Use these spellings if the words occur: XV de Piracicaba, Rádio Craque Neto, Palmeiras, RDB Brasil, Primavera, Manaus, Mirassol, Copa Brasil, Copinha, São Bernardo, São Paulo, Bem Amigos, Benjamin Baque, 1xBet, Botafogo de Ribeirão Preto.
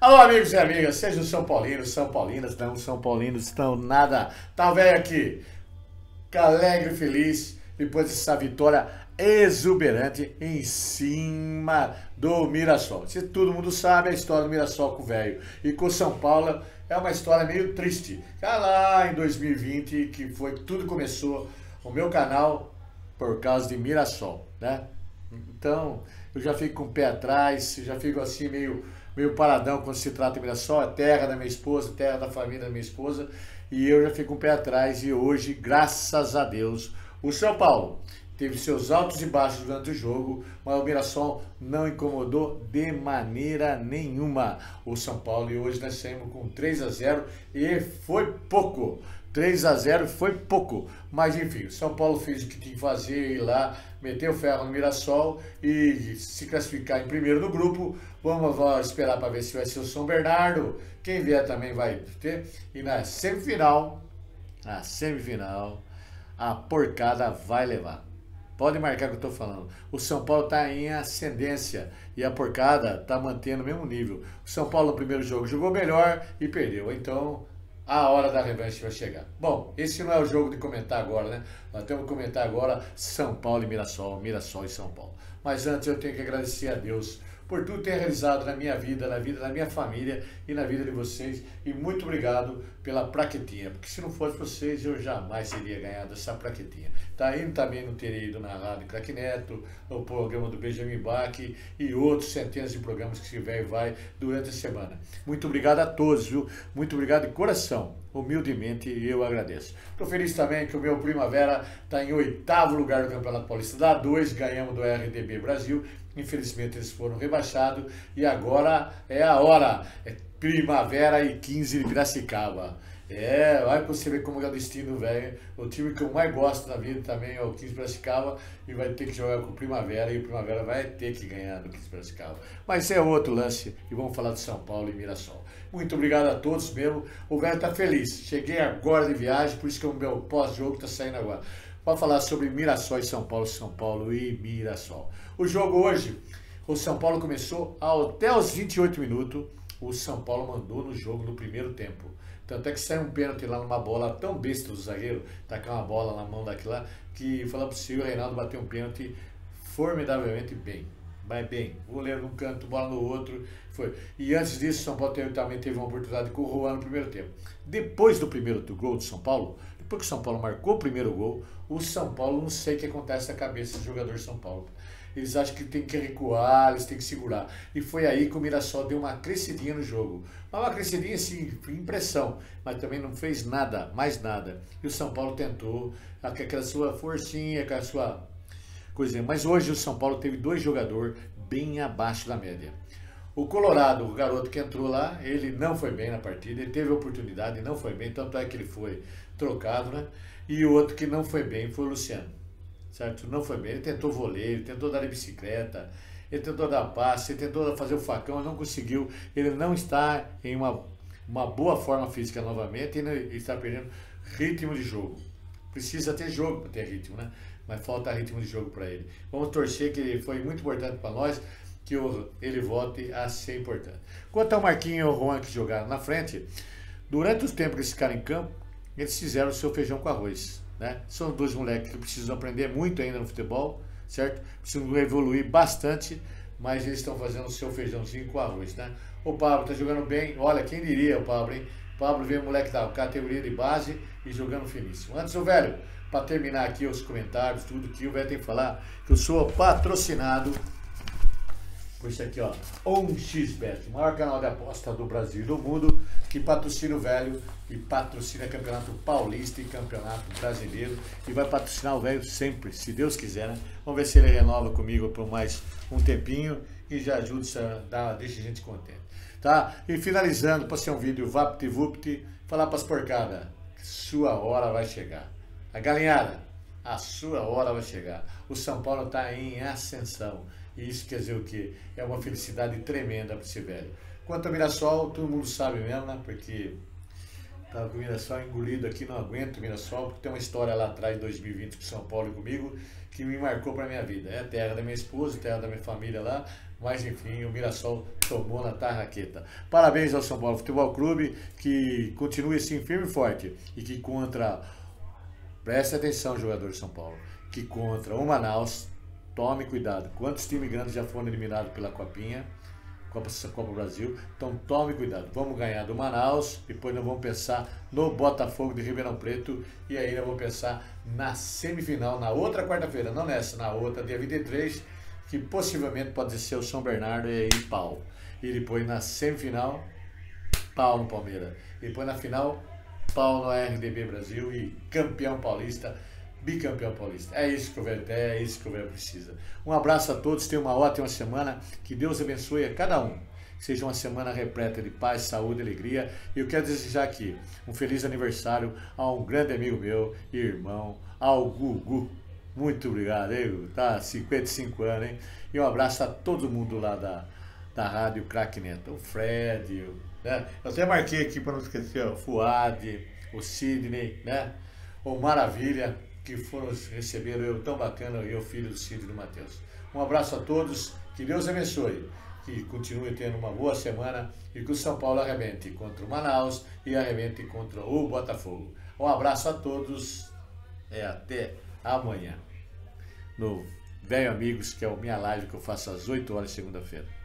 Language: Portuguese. Alô, amigos e amigas, sejam São Paulinos, São Paulinas, não São Paulinos, estão nada. Talvez aqui, alegre e feliz, depois dessa vitória exuberante em cima do Mirassol. Se todo mundo sabe, a história do Mirassol com o velho e com São Paulo é uma história meio triste. Lá em 2020, que foi tudo começou o meu canal por causa de Mirassol, né? Então, eu já fico com o pé atrás, já fico assim meio paradão quando se trata de Mirassol, é terra da minha esposa, terra da família da minha esposa, e eu já fico com o pé atrás. E hoje, graças a Deus, o São Paulo teve seus altos e baixos durante o jogo, mas o Mirassol não incomodou de maneira nenhuma o São Paulo. E hoje nós saímos com 3 a 0, e foi pouco. 3 a 0 foi pouco, mas enfim, o São Paulo fez o que tinha que fazer, ir lá, meter o ferro no Mirassol e se classificar em primeiro no grupo. Vamos esperar para ver se vai ser o São Bernardo, quem vier também vai ter. E na semifinal, a porcada vai levar. Pode marcar que eu tô falando. O São Paulo tá em ascendência e a porcada tá mantendo o mesmo nível. O São Paulo no primeiro jogo jogou melhor e perdeu, então a hora da revanche vai chegar. Bom, esse não é o jogo de comentar agora, né? Nós temos que comentar agora São Paulo e Mirassol, Mirassol e São Paulo. Mas antes eu tenho que agradecer a Deus por tudo que tem realizado na minha vida, na vida da minha família e na vida de vocês. E muito obrigado pela praquetinha, porque se não fosse vocês, eu jamais teria ganhado essa praquetinha. Tá? E também não teria ido na Rádio Craque Neto, no programa do Benjamin Baque e outros centenas de programas que tiver e vai durante a semana. Muito obrigado a todos, viu? Muito obrigado de coração. Humildemente eu agradeço. Estou feliz também que o meu Primavera está em 8º lugar do Campeonato Paulista da A2, ganhamos do RDB Brasil. Infelizmente eles foram rebaixados e agora é a hora. É Primavera e XV de Piracicaba. É, olha pra você ver como é o destino, velho. O time que eu mais gosto na vida também é o XV de Piracicaba e vai ter que jogar com o Primavera, e o Primavera vai ter que ganhar do XV de Piracicaba. Mas é outro lance e vamos falar de São Paulo e Mirassol. Muito obrigado a todos mesmo. O velho tá feliz. Cheguei agora de viagem, por isso que o meu pós-jogo tá saindo agora. Vamos falar sobre Mirassol e São Paulo e Mirassol. O jogo hoje, o São Paulo começou até os 28 minutos, o São Paulo mandou no jogo no primeiro tempo. Tanto é que saiu um pênalti lá numa bola tão besta do zagueiro, tacar uma bola na mão daquela lá, que falar pro senhor, o Reinaldo bateu um pênalti formidavelmente bem. Vai bem, goleiro num canto, bola no outro, foi. E antes disso, o São Paulo também teve uma oportunidade com o Juan no primeiro tempo. Depois do primeiro gol do São Paulo, depois que o São Paulo marcou o primeiro gol, o São Paulo, não sei o que acontece na cabeça do jogador de São Paulo. Eles acham que tem que recuar, eles têm que segurar. E foi aí que o Mirassol deu uma crescidinha no jogo. Mas uma crescidinha, sim, impressão. Mas também não fez nada, mais nada. E o São Paulo tentou, com aquela sua forcinha, com a sua coisinha. Mas hoje o São Paulo teve 2 jogadores bem abaixo da média. O Colorado, o garoto que entrou lá, ele não foi bem na partida. Ele teve oportunidade e não foi bem. Tanto é que ele foi trocado, né? E o outro que não foi bem foi o Luciano. Certo? Não foi bem, ele tentou voleio, ele tentou dar de bicicleta, ele tentou dar passe, ele tentou fazer o facão, não conseguiu, ele não está em uma boa forma física novamente, ele está perdendo ritmo de jogo. Precisa ter jogo para ter ritmo, né? Mas falta ritmo de jogo para ele. Vamos torcer, que foi muito importante para nós, que ele volte a ser importante. Quanto ao Marquinhos e ao Juan que jogaram na frente, durante o tempo que eles ficaram em campo, eles fizeram o seu feijão com arroz. Né? São 2 moleques que precisam aprender muito ainda no futebol, certo? Precisam evoluir bastante, mas eles estão fazendo o seu feijãozinho com arroz, né? O Pablo está jogando bem, olha, quem diria o Pablo, hein? O Pablo veio moleque da categoria de base e jogando finíssimo. Antes, o velho, para terminar aqui os comentários, tudo que o velho tem que falar, que eu sou patrocinado por isso aqui, ó, 1xBet, o maior canal de aposta do Brasil e do mundo, que patrocina o velho e patrocina Campeonato Paulista e Campeonato Brasileiro, e vai patrocinar o velho sempre, se Deus quiser, né? Vamos ver se ele renova comigo por mais um tempinho e já ajuda, deixa a gente contente, tá? E finalizando, para ser um vídeo vapt-vupt, falar para as porcadas, sua hora vai chegar. A galinhada, a sua hora vai chegar. O São Paulo está em ascensão. E isso quer dizer o quê? É uma felicidade tremenda para esse velho. Quanto ao Mirassol, todo mundo sabe mesmo, né? Porque Tá com o Mirassol engolido aqui, não aguento o Mirassol, porque tem uma história lá atrás, em 2020, com São Paulo e comigo, que me marcou pra minha vida. É a terra da minha esposa, terra da minha família lá, mas enfim, o Mirassol tomou na tarraqueta. Parabéns ao São Paulo Futebol Clube, que continue assim firme e forte, e que contra, preste atenção, jogador de São Paulo, que contra o Manaus, tome cuidado. Quantos times grandes já foram eliminados pela Copinha, Copa Brasil, então tome cuidado. Vamos ganhar do Manaus, depois nós vamos pensar no Botafogo de Ribeirão Preto e aí nós vamos pensar na semifinal, na outra quarta-feira, não nessa, na outra, dia 23, que possivelmente pode ser o São Bernardo e aí pau. E depois na semifinal, pau no Palmeiras. E depois na final, pau no RDB Brasil e campeão paulista, bicampeão paulista. É isso que o velho tem, é isso que o velho precisa. Um abraço a todos, tenham uma ótima semana, que Deus abençoe a cada um, que seja uma semana repleta de paz, saúde, alegria. E eu quero desejar aqui um feliz aniversário a um grande amigo meu e irmão, ao Gugu. Muito obrigado, hein, Gugu? Tá 55 anos, hein? E um abraço a todo mundo lá da Rádio Craque Neto, o Fred, né? Eu até marquei aqui para não esquecer, o Fuad, o Sidney, né? O Maravilha, que foram receber eu tão bacana, eu filho do Cid e do Matheus. Um abraço a todos, que Deus abençoe, que continue tendo uma boa semana e que o São Paulo arrebente contra o Manaus e arrebente contra o Botafogo. Um abraço a todos, até amanhã, no Bem Amigos, que é a minha live que eu faço às 8 horas segunda-feira.